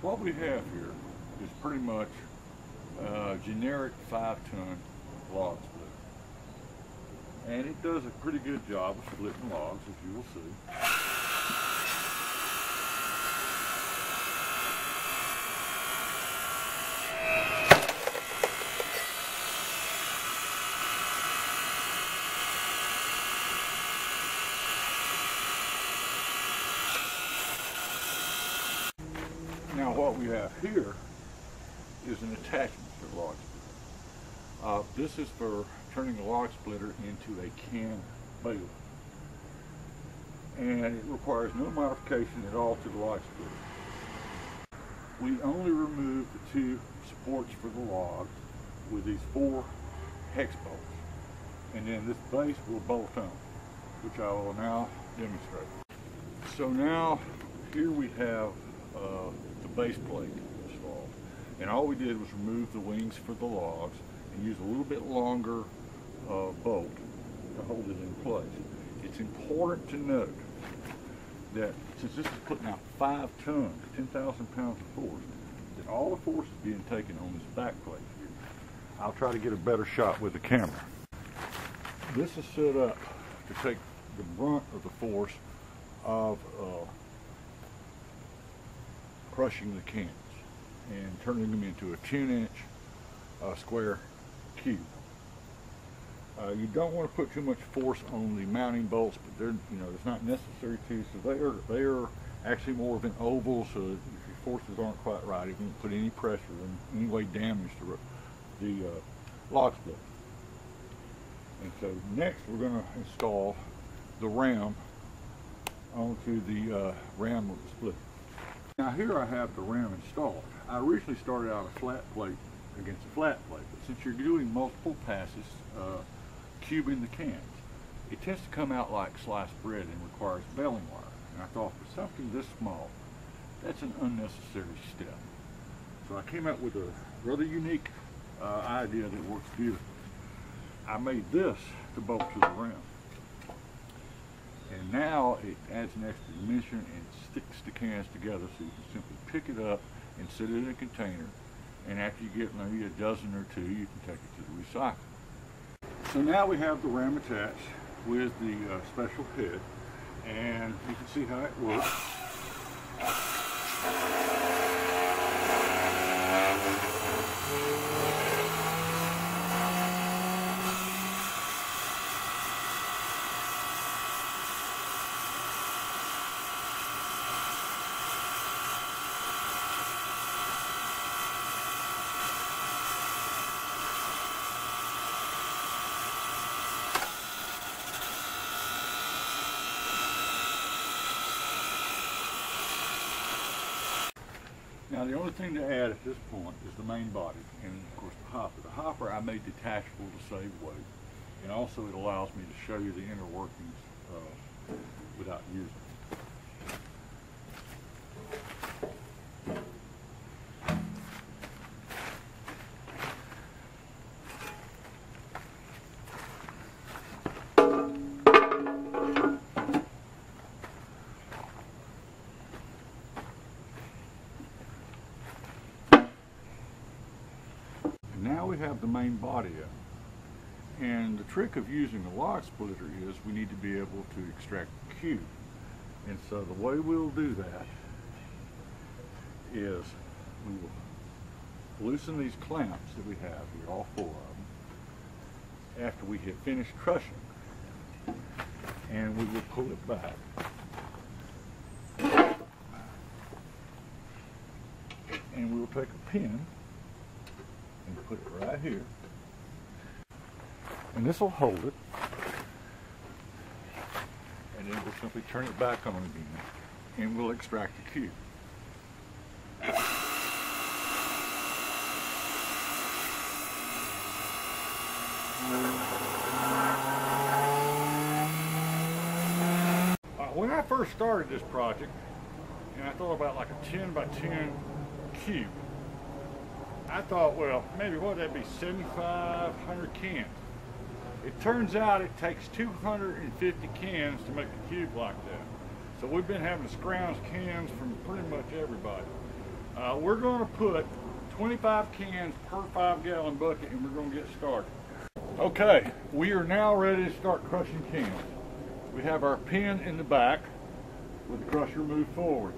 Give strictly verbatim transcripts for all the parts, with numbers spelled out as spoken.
What we have here is pretty much uh, generic five-ton log splitter. And it does a pretty good job of splitting logs, as you will see. Now what we have here is an attachment to a log splitter. Uh, this is for turning a log splitter into a can baler. And it requires no modification at all to the log splitter. We only remove the two supports for the logs with these four hex bolts. And then this base will bolt on, which I will now demonstrate. So now here we have uh, base plate installed, and all we did was remove the wings for the logs and use a little bit longer uh, bolt to hold it in place. It's important to note that since this is putting out five tons, ten thousand pounds of force, that all the force is being taken on this back plate here. I'll try to get a better shot with the camera. This is set up to take the brunt of the force of uh, crushing the cans and turning them into a ten inch uh, square cube. Uh, you don't want to put too much force on the mounting bolts, but they're, you know, it's not necessary to. So they are, they are actually more of an oval, so if your forces aren't quite right, you can put any pressure and any way damage to the uh, log splitter. And so next we're going to install the ram onto the uh, ram of the splitter. Now here I have the ram installed. I originally started out a flat plate against a flat plate, but since you're doing multiple passes uh, cubing the cans, it tends to come out like sliced bread and requires baling wire. And I thought, for something this small, that's an unnecessary step. So I came up with a rather unique uh, idea that works beautifully. I made this to bolt to the ram. And now it adds an extra dimension and sticks the cans together, so you can simply pick it up and set it in a container, and after you get maybe a dozen or two, you can take it to the recycling. So now we have the ram attached with the uh, special head, and you can see how it works. Now the only thing to add at this point is the main body and of course the hopper. The hopper I made detachable to save weight, and also it allows me to show you the inner workings uh, without using it. Now we have the main body up, and the trick of using a log splitter is we need to be able to extract the cube. And so the way we'll do that is we will loosen these clamps that we have here, all four of them, after we have finished crushing, and we will pull it back. And we will take a pin and put it right here, and this will hold it, and then we'll simply turn it back on again and we'll extract the cube. When I first started this project, and I thought about like a ten by ten cube, I thought, well, maybe what would that be, seventy-five hundred cans? It turns out it takes two hundred fifty cans to make a cube like that. So we've been having to scrounge cans from pretty much everybody. Uh, we're going to put twenty-five cans per five gallon bucket and we're going to get started. Okay, we are now ready to start crushing cans. We have our pin in the back with the crusher moved forward.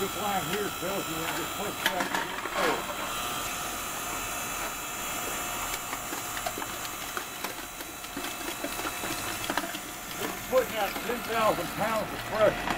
This line here tells you when it gets pushed back to the floor. It's putting out ten thousand pounds of pressure.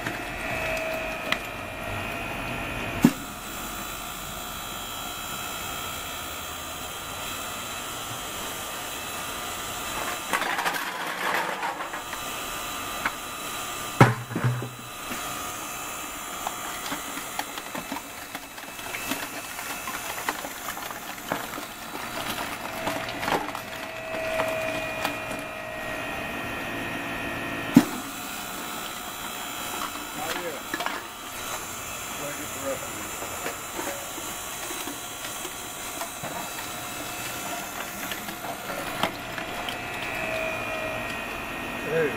There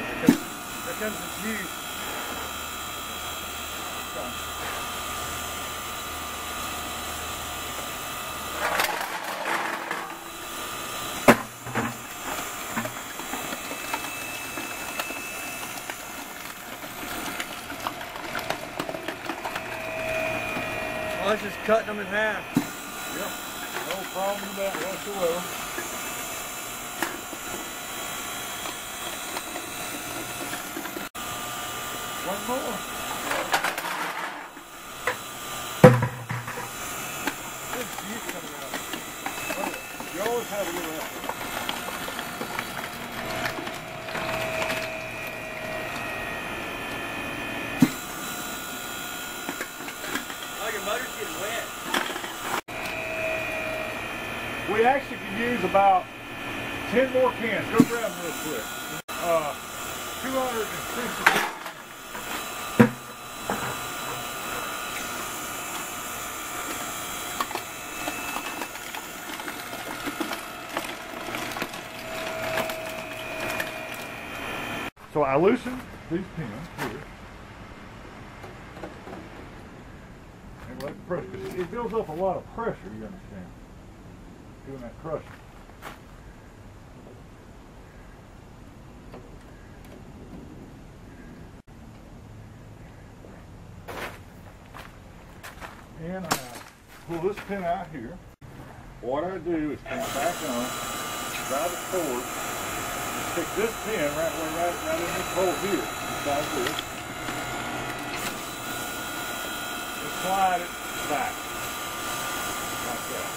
comes the juice. Well, that's just cutting them in half. Yep. No problem with that whatsoever. One more. This juice coming out. You always have a little effort. Oh, your motor's getting wet. We actually could use about ten more cans. Go grab them real quick. Uh, two hundred fifty. So I loosened these pins here, and let the pressure, because it builds up a lot of pressure, you understand, doing that crushing. And I pull this pin out here. What I do is come back on, drive it forward. stick this pin right, right, right in this hole here, inside this. And slide it back, like that.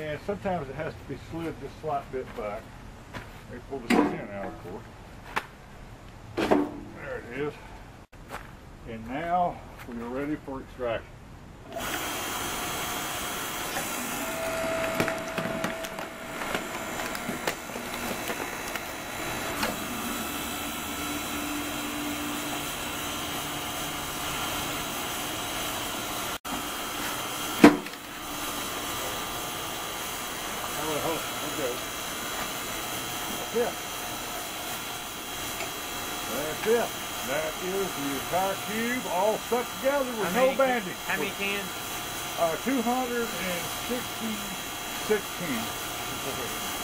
And sometimes it has to be slid this slight bit back. They pull the pin out, of course. There it is. And now we are ready for extraction. That's it. That's it. That is the entire cube, all stuck together with no banding. How many cans? Uh, two hundred sixty-six cans.